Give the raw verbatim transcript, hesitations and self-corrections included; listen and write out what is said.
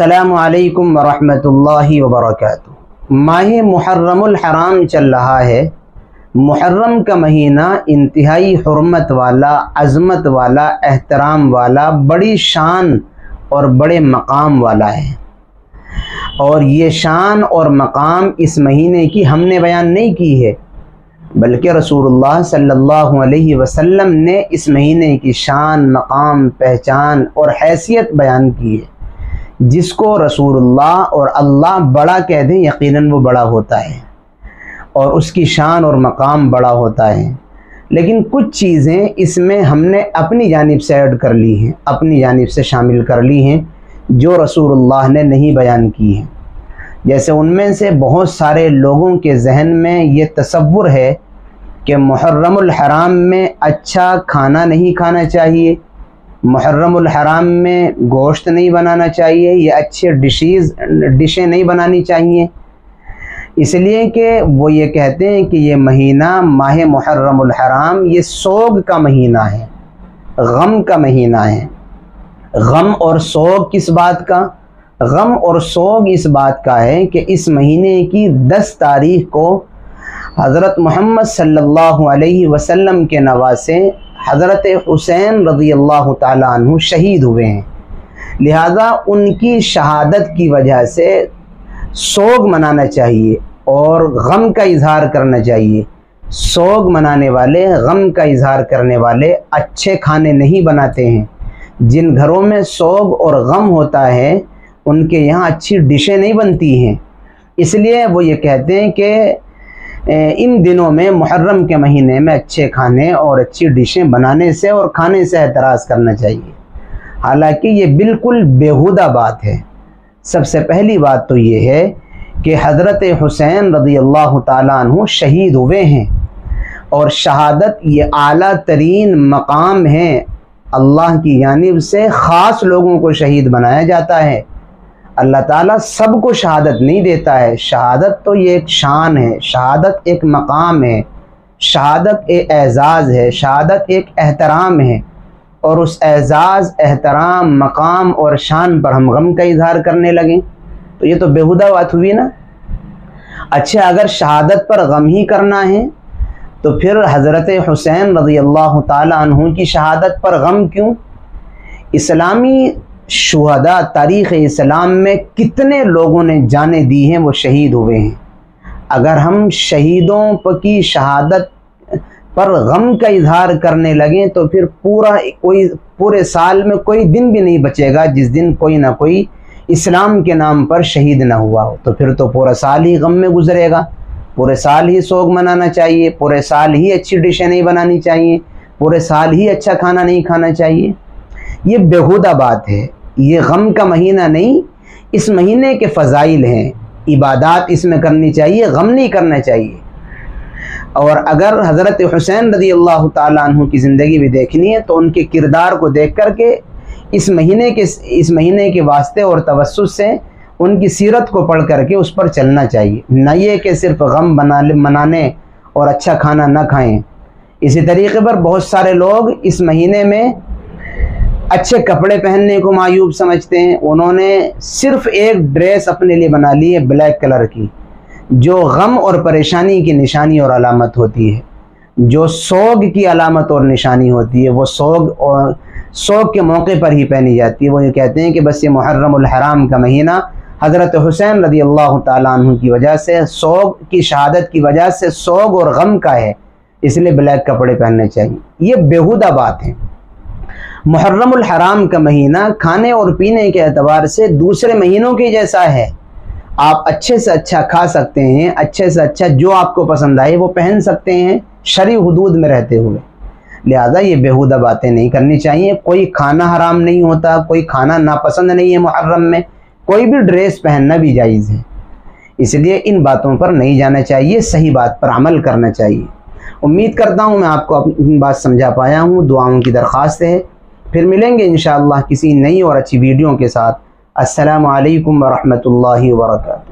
अस्सलामु अलैकुम वरहमतुल्लाहि वबरकातुहू। माहे मुहर्रमुल हराम चल रहा है। मुहर्रम का महीना इंतहाई हुर्मत वाला, अज़मत वाला, एहतराम वाला, बड़ी शान और बड़े मकाम वाला है। और ये शान और मकाम इस महीने की हमने बयान नहीं की है, बल्कि रसूलुल्लाह सल्लल्लाहु अलैहि वसल्लम ने इस महीने की शान, मकाम, पहचान और हैसियत बयान की है। जिसको रसूलुल्लाह और अल्लाह बड़ा कह दें, यकीनन वो बड़ा होता है और उसकी शान और मकाम बड़ा होता है। लेकिन कुछ चीज़ें इसमें हमने अपनी जानिब से ऐड कर ली हैं, अपनी जानिब से शामिल कर ली हैं, जो रसूलुल्लाह ने नहीं बयान की हैं। जैसे उनमें से बहुत सारे लोगों के जहन में ये तसव्वुर है कि मुहर्रमुल हराम में अच्छा खाना नहीं खाना चाहिए, मुहर्रमुल हराम में गोश्त नहीं बनाना चाहिए, या अच्छे डिशेज़ डिशें नहीं बनानी चाहिए, इसलिए कि वो ये कहते हैं कि ये महीना, माह मुहर्रमुल हराम, ये सोग का महीना है, गम का महीना है। गम और सोग किस बात का? गम और सोग इस बात का है कि इस महीने की दस तारीख को हज़रत मोहम्मद सल्लल्लाहु अलैहि वसल्लम के नवासे हज़रत हुसैन रज़ियल्लाहु ताला अन्हु शहीद हुए हैं। लिहाजा उनकी शहादत की वजह से सोग मनाना चाहिए और गम का इजहार करना चाहिए। सोग मनाने वाले, गम का इजहार करने वाले अच्छे खाने नहीं बनाते हैं। जिन घरों में सोग और गम होता है उनके यहाँ अच्छी डिशें नहीं बनती हैं, इसलिए वो ये कहते हैं कि इन दिनों में, मुहर्रम के महीने में, अच्छे खाने और अच्छी डिशें बनाने से और खाने से एतराज़ करना चाहिए। हालांकि ये बिल्कुल बेहुदा बात है। सबसे पहली बात तो ये है कि हज़रत हुसैन रज़ियल्लाहु ताला अन्हु शहीद हुए हैं और शहादत ये आला तरीन मकाम है। अल्लाह की जानिब से ख़ास लोगों को शहीद बनाया जाता है। अल्लाह ताला सबको शहादत नहीं देता है। शहादत तो ये एक शान है, शहादत एक मकाम है, शहादत एक एज़ाज़ है, शहादत एक एहतराम है। और उस एज़ाज़, एहतराम, मकाम और शान पर हम गम का इजहार करने लगें तो ये तो बेहुदा बात हुई ना। अच्छा, अगर शहादत पर गम ही करना है तो फिर हज़रत हुसैन रज़ियल्लाहु ताला अन्हु की शहादत पर गम क्यों? इस्लामी शुहदा, तारीख़ इस्लाम में कितने लोगों ने जाने दी हैं, वो शहीद हुए हैं। अगर हम शहीदों पर की शहादत पर गम का इजहार करने लगें तो फिर पूरा कोई पूरे साल में कोई दिन भी नहीं बचेगा जिस दिन कोई ना कोई इस्लाम के नाम पर शहीद ना हुआ हो। तो फिर तो पूरा साल ही गम में गुजरेगा, पूरे साल ही सोग मनाना चाहिए, पूरे साल ही अच्छी डिशें नहीं बनानी चाहिए, पूरे साल ही अच्छा खाना नहीं खाना चाहिए। ये बेहुदा बात है। ये गम का महीना नहीं, इस महीने के फ़ज़ाइल हैं, इबादत इसमें करनी चाहिए, गम नहीं करना चाहिए। और अगर हज़रत हुसैन रज़ियल्लाहु ताला अन्हु की ज़िंदगी भी देखनी है तो उनके किरदार को देख कर के इस महीने के इस महीने के वास्ते और तवस्सुस से उनकी सीरत को पढ़ करके उस पर चलना चाहिए। न ये कि सिर्फ गम बना मनाने और अच्छा खाना ना खाएं। इसी तरीके पर बहुत सारे लोग इस महीने में अच्छे कपड़े पहनने को मायूब समझते हैं। उन्होंने सिर्फ एक ड्रेस अपने लिए बना ली है, ब्लैक कलर की, जो गम और परेशानी की निशानी और अलामत होती है, जो सोग की अलामत और निशानी होती है। वो सोग और सोग के मौके पर ही पहनी जाती है। वो ये कहते हैं कि बस ये मुहर्रमुल हराम का महीना हज़रत हुसैन रज़ियल्लाहु ताला अन्हु की वजह से, सोग की शहादत की वजह से, सोग और गम का है, इसलिए ब्लैक कपड़े पहनने चाहिए। ये बेहुदा बात है। मुहर्रमुल हराम का महीना खाने और पीने के एतबार से दूसरे महीनों के जैसा है। आप अच्छे से अच्छा खा सकते हैं, अच्छे से अच्छा जो आपको पसंद आए वो पहन सकते हैं, शरी हुदूद में रहते हुए। लिहाजा ये बेहुदा बातें नहीं करनी चाहिए। कोई खाना हराम नहीं होता, कोई खाना नापसंद नहीं है मुहर्रम में, कोई भी ड्रेस पहनना भी जायज़ है, इसलिए इन बातों पर नहीं जाना चाहिए, सही बात पर अमल करना चाहिए। उम्मीद करता हूँ मैं आपको अपनी बात समझा पाया हूँ। दुआओं की दरख्वास्त है। फिर मिलेंगे इंशाअल्लाह किसी नई और अच्छी वीडियो के साथ। अस्सलामु अलैकुम वरहमतुल्लाहि वबरकातुहू।